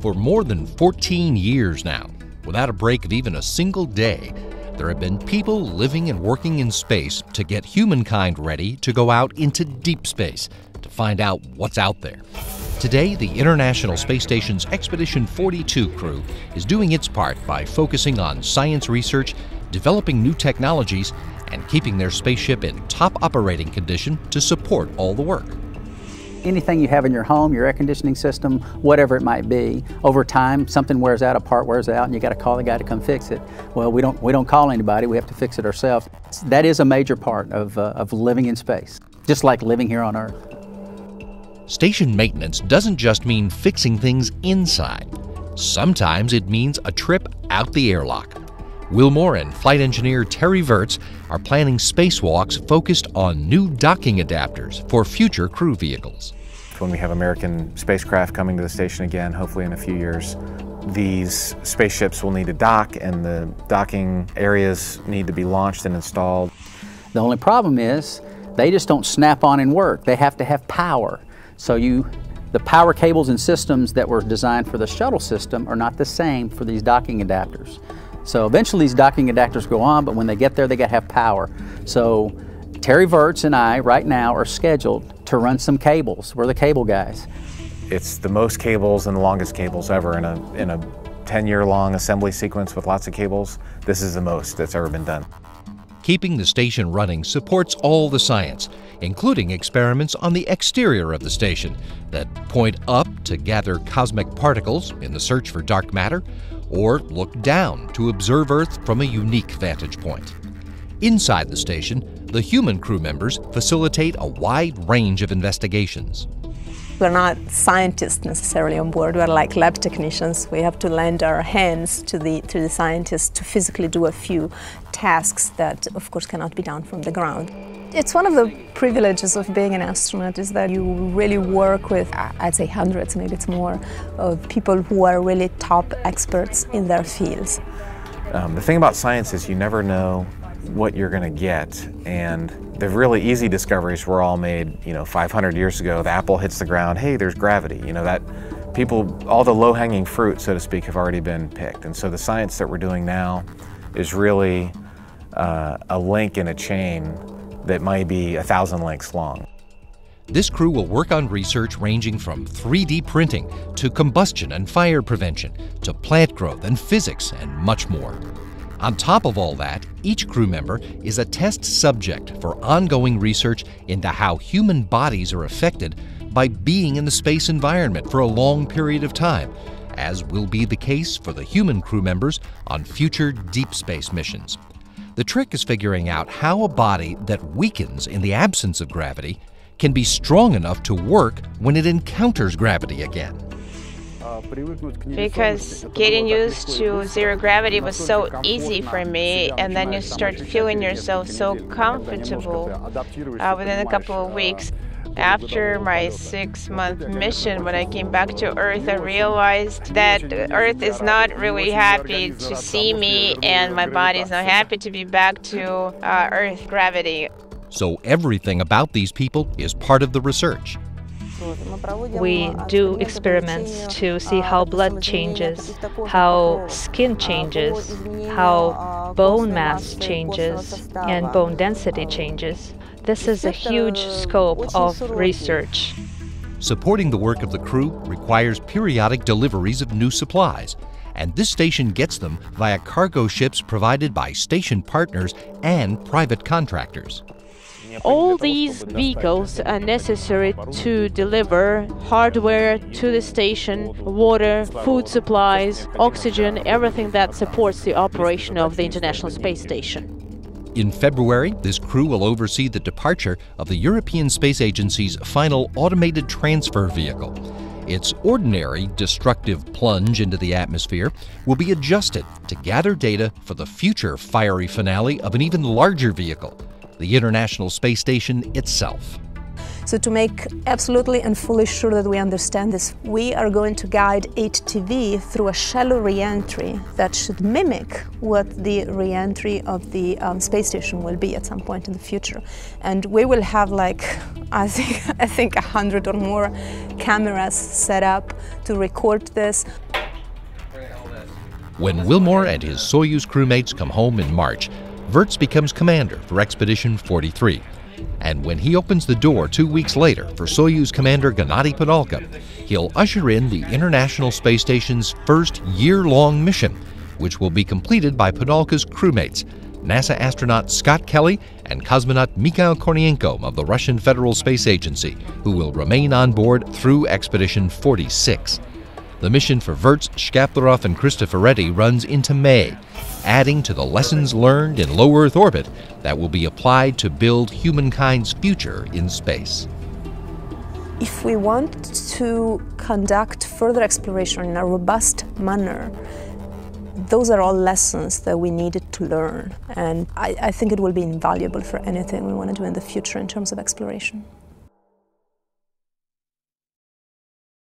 For more than 14 years now, without a break of even a single day, there have been people living and working in space to get humankind ready to go out into deep space to find out what's out there. Today, the International Space Station's Expedition 42 crew is doing its part by focusing on science research, developing new technologies, and keeping their spaceship in top operating condition to support all the work. Anything you have in your home, your air conditioning system, whatever it might be, over time something wears out, a part wears out, and you got to call the guy to come fix it. Well, we don't call anybody, we have to fix it ourselves. That is a major part of living in space, just like living here on Earth. Station maintenance doesn't just mean fixing things inside. Sometimes it means a trip out the airlock. Wilmore and flight engineer Terry Virts are planning spacewalks focused on new docking adapters for future crew vehicles. When we have American spacecraft coming to the station again, hopefully in a few years, these spaceships will need to dock, and the docking areas need to be launched and installed. The only problem is they just don't snap on and work. They have to have power. So the power cables and systems that were designed for the shuttle system are not the same for these docking adapters. So eventually these docking adapters go on, but when they get there, they got to have power. So Terry Virts and I right now are scheduled to run some cables. We're the cable guys. It's the most cables and the longest cables ever in a 10-year long assembly sequence with lots of cables. This is the most that's ever been done. Keeping the station running supports all the science, including experiments on the exterior of the station that point up to gather cosmic particles in the search for dark matter, or look down to observe Earth from a unique vantage point. Inside the station, the human crew members facilitate a wide range of investigations. We're not scientists necessarily on board, we're like lab technicians. We have to lend our hands to the scientists to physically do a few tasks that, of course, cannot be done from the ground. It's one of the privileges of being an astronaut is that you really work with, I'd say hundreds, maybe it's more, of people who are really top experts in their fields. The thing about science is you never know what you're going to get, and the really easy discoveries were all made, 500 years ago. The apple hits the ground, hey, there's gravity, that people, all the low-hanging fruit, so to speak, have already been picked. And so the science that we're doing now is really a link in a chain that might be 1,000 links long. This crew will work on research ranging from 3D printing to combustion and fire prevention to plant growth and physics and much more. On top of all that, each crew member is a test subject for ongoing research into how human bodies are affected by being in the space environment for a long period of time, as will be the case for the human crew members on future deep space missions. The trick is figuring out how a body that weakens in the absence of gravity can be strong enough to work when it encounters gravity again. Because getting used to zero gravity was so easy for me, and then you start feeling yourself so comfortable within a couple of weeks. After my 6-month mission, when I came back to Earth, I realized that Earth is not really happy to see me, and my body is not happy to be back to Earth gravity. So everything about these people is part of the research. We do experiments to see how blood changes, how skin changes, how bone mass changes, and bone density changes. This is a huge scope of research. Supporting the work of the crew requires periodic deliveries of new supplies, and this station gets them via cargo ships provided by station partners and private contractors. All these vehicles are necessary to deliver hardware to the station, water, food supplies, oxygen, everything that supports the operation of the International Space Station. In February, this crew will oversee the departure of the European Space Agency's final automated transfer vehicle. Its ordinary destructive plunge into the atmosphere will be adjusted to gather data for the future fiery finale of an even larger vehicle, the International Space Station itself. So to make absolutely and fully sure that we understand this, we are going to guide HTV through a shallow re-entry that should mimic what the re-entry of the space station will be at some point in the future. And we will have I think 100 or more cameras set up to record this. When Wilmore and his Soyuz crewmates come home in March, Virts becomes commander for Expedition 43. And when he opens the door 2 weeks later for Soyuz commander Gennady Padalka, he'll usher in the International Space Station's first year-long mission, which will be completed by Padalka's crewmates, NASA astronaut Scott Kelly and cosmonaut Mikhail Kornienko of the Russian Federal Space Agency, who will remain on board through Expedition 46. The mission for Virts, Shkaplerov, and Cristoforetti runs into May, adding to the lessons learned in low Earth orbit that will be applied to build humankind's future in space. If we want to conduct further exploration in a robust manner, those are all lessons that we needed to learn, and I think it will be invaluable for anything we want to do in the future in terms of exploration.